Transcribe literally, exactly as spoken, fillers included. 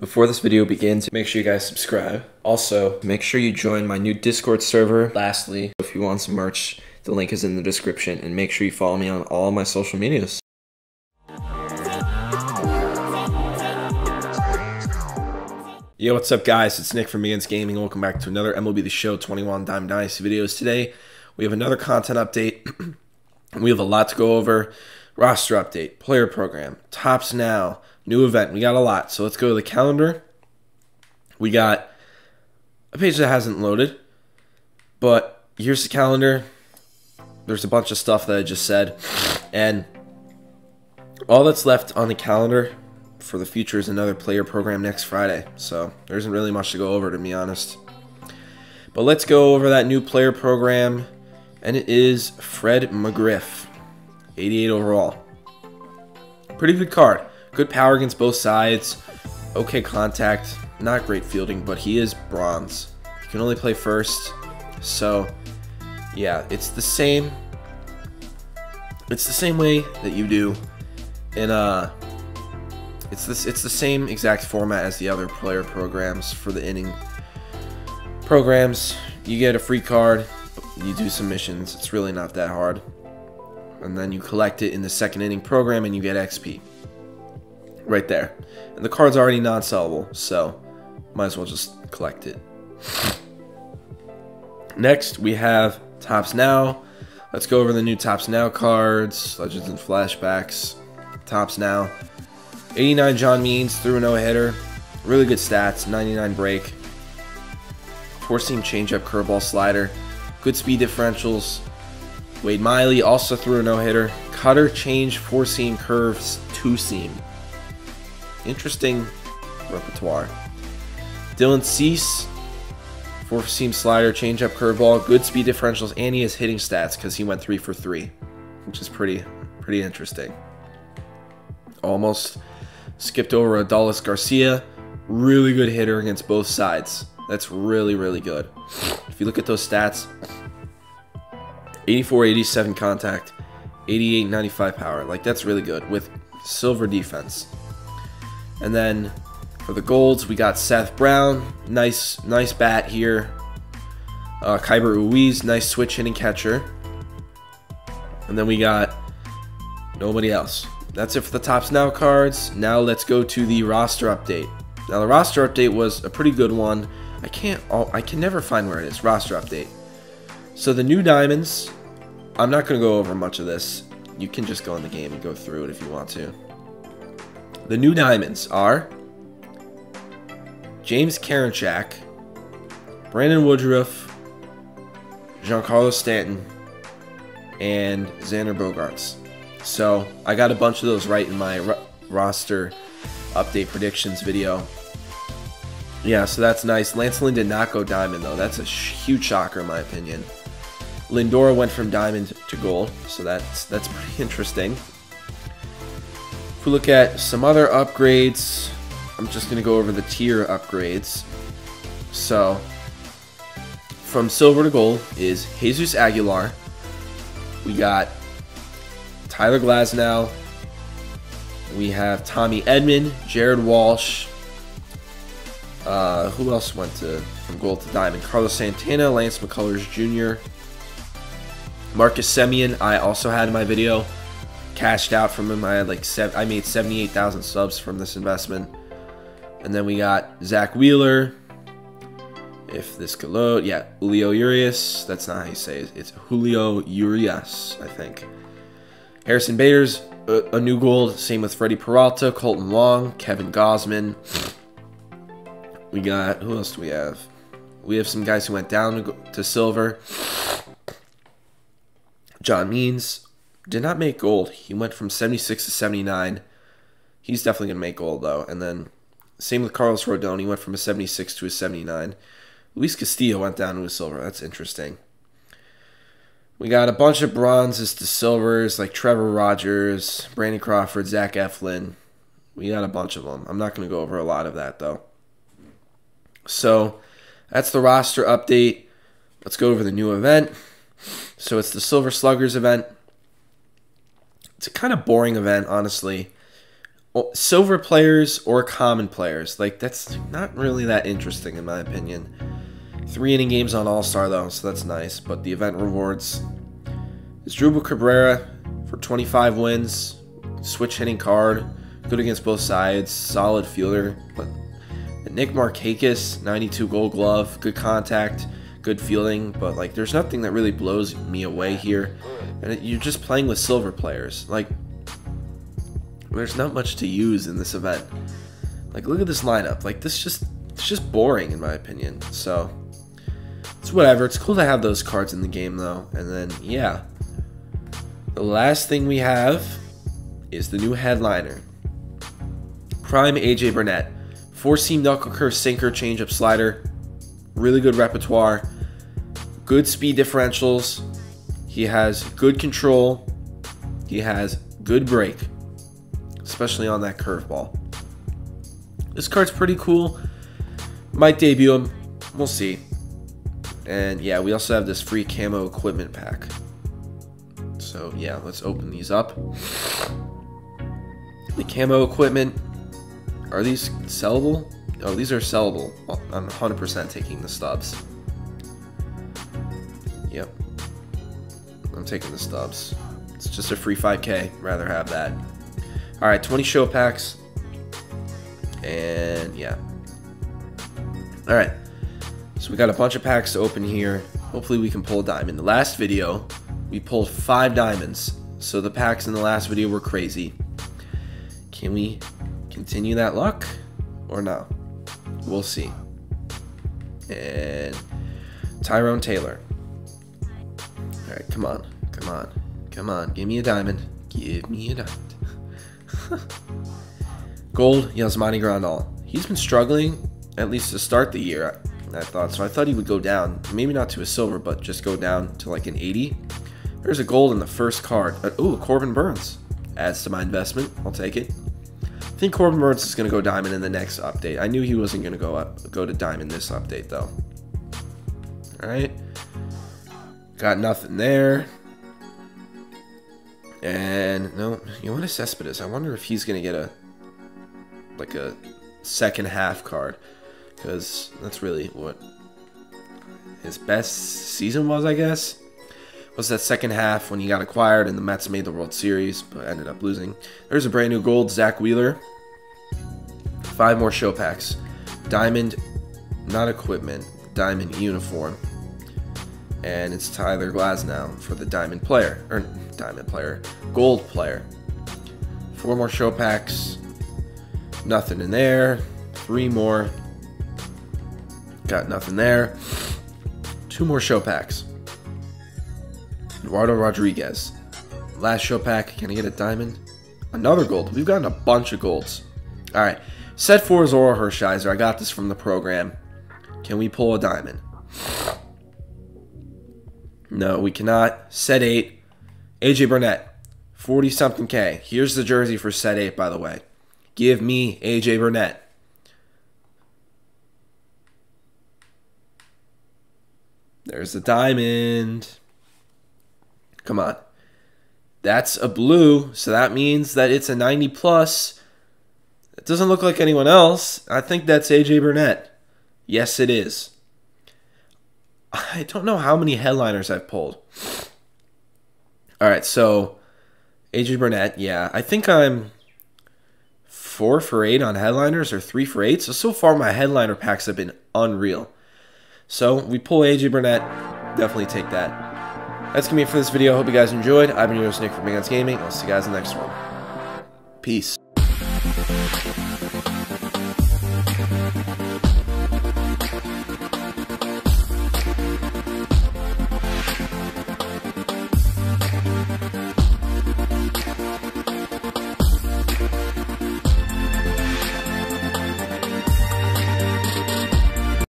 Before this video begins, make sure you guys subscribe. Also, make sure you join my new Discord server. Lastly, if you want some merch, the link is in the description, and make sure you follow me on all my social medias. Yo, what's up guys? It's Nick from Big N's Gaming. Welcome back to another M L B The Show twenty-one Diamond Dynasty videos. Today, we have another content update. We have a lot to go over. Roster update, player program, tops now, new event. We got a lot. So let's go to the calendar. We got a page that hasn't loaded, but here's the calendar. There's a bunch of stuff that I just said. And all that's left on the calendar for the future is another player program next Friday. So there isn't really much to go over, to be honest. But let's go over that new player program. And it is Fred McGriff. eighty-eight overall. Pretty good card. Good power against both sides. Okay contact. Not great fielding, but he is bronze. He can only play first. So, yeah, it's the same. It's the same way that you do in uh it's this it's the same exact format as the other player programs for the inning programs. You get a free card, you do some missions. It's really not that hard. And then you collect it in the second inning program and you get X P. Right there. And the card's already non-sellable, so might as well just collect it. Next, we have Tops Now. Let's go over the new Tops Now cards, Legends and Flashbacks. Tops Now. eighty-nine John Means, threw a no-hitter. Really good stats, ninety-nine break. four-seam changeup, curveball, slider. Good speed differentials. Wade Miley also threw a no-hitter. Cutter, change, four-seam, curves, two-seam. Interesting repertoire. Dylan Cease, four-seam slider, change-up, curveball, good speed differentials, and he has hitting stats because he went three for three, which is pretty, pretty interesting. Almost skipped over Adolis Garcia. Really good hitter against both sides. That's really, really good. If you look at those stats, eighty-four eighty-seven contact, eighty-eight ninety-five power. Like, that's really good with silver defense. And then for the golds, we got Seth Brown. Nice, nice bat here. Uh, Kyber Uwiz, nice switch hitting catcher. And then we got nobody else. That's it for the Tops Now cards. Now let's go to the roster update. Now the roster update was a pretty good one. I can't. Oh, I can never find where it is. Roster update. So the new diamonds. I'm not going to go over much of this. You can just go in the game and go through it if you want to. The new diamonds are James Karinchak, Brandon Woodruff, Giancarlo Stanton, and Xander Bogarts. So I got a bunch of those right in my ro roster update predictions video. Yeah, so that's nice. Lance Lynn did not go diamond, though. That's a huge shocker, in my opinion. Lindor went from diamond to gold, so that's that's pretty interesting. If we look at some other upgrades, I'm just going to go over the tier upgrades. So, from silver to gold is Jesus Aguilar. We got Tyler Glasnow. We have Tommy Edman, Jared Walsh. Uh, who else went to from gold to diamond? Carlos Santana, Lance McCullers Junior Marcus Semien, I also had in my video. Cashed out from him. I had like seven, I made seventy-eight thousand subs from this investment. And then we got Zach Wheeler. If this could load, yeah, Julio Urias. That's not how you say it. It's Julio Urias, I think. Harrison Bader's a, a new gold. Same with Freddie Peralta, Colton Long, Kevin Gosman. We got, who else do we have? We have some guys who went down to, to silver. John Means did not make gold. He went from seventy-six to seventy-nine. He's definitely going to make gold, though. And then same with Carlos Rodon. He went from a seventy-six to a seventy-nine. Luis Castillo went down to a silver. That's interesting. We got a bunch of bronzes to silvers, like Trevor Rogers, Brandon Crawford, Zach Eflin. We got a bunch of them. I'm not going to go over a lot of that, though. So that's the roster update. Let's go over the new event. So it's the Silver Sluggers event. It's a kind of boring event, honestly. silver players or common players. Like, that's not really that interesting in my opinion. Three inning games on All-Star though, so that's nice. But the event rewards is Drubal Cabrera for twenty-five wins, switch hitting card, good against both sides, solid fielder. But Nick Markakis, ninety-two Gold Glove, good contact, good fielding, but like there's nothing that really blows me away here. And it, you're just playing with silver players. Like, there's not much to use in this event. Like, look at this lineup. Like, this just it's just boring in my opinion. So it's whatever. It's cool to have those cards in the game though. And then yeah, the last thing we have is the new headliner, Prime A J Burnett. Four-seam knuckle curve sinker, changeup, slider, really good repertoire, good speed differentials. He has good control. He has good break, especially on that curveball. This card's pretty cool. Might debut him. We'll see. And yeah, we also have this free camo equipment pack. So yeah, let's open these up. The camo equipment. Are these sellable? Oh, these are sellable. I'm one hundred percent taking the stubs. Yep. I'm taking the stubs. It's just a free five K. Rather have that. Alright, twenty show packs. And yeah. Alright. So we got a bunch of packs to open here. Hopefully we can pull a diamond. The last video, we pulled five diamonds. So the packs in the last video were crazy. Can we continue that luck or no? We'll see. And Tyrone Taylor. All right, come on, come on, come on. Give me a diamond. Give me a diamond. Gold, Yasmani Grandal. He's been struggling, at least to start the year, I thought. So I thought he would go down, maybe not to a silver, but just go down to like an eighty. There's a gold in the first card. Oh, Corbin Burnes. Adds to my investment. I'll take it. I think Corbin Burnes is going to go diamond in the next update. I knew he wasn't going to go up, go to diamond this update though. All right, got nothing there. And no, you want a Cespedes? I wonder if he's going to get a like a second half card, because that's really what his best season was, I guess. Was that second half when he got acquired and the Mets made the World Series but ended up losing. There's a brand new gold, Zach Wheeler. Five more show packs. Diamond, not equipment, diamond uniform. And it's Tyler Glasnow for the diamond player, or diamond player, gold player. Four more show packs. Nothing in there. Three more. Got nothing there. Two more show packs. Eduardo Rodriguez. Last show pack. Can I get a diamond? Another gold. We've gotten a bunch of golds. All right. Set four is Oral Hershiser. I got this from the program. Can we pull a diamond? No, we cannot. Set eight. A J Burnett. forty something K. Here's the jersey for set eight, by the way. Give me A J Burnett. There's the diamond. Come on. That's a blue, so that means that it's a ninety plus. It doesn't look like anyone else. I think that's A J Burnett. Yes, it is. I don't know how many headliners I've pulled. All right, so A J Burnett, yeah. I think I'm four for eight on headliners or three for eight. So, so far my headliner packs have been unreal. So we pull A J Burnett. Definitely take that. That's going to be it for this video. I hope you guys enjoyed. I've been your host, Nick, from Big N's Gaming. I'll see you guys in the next one. Peace.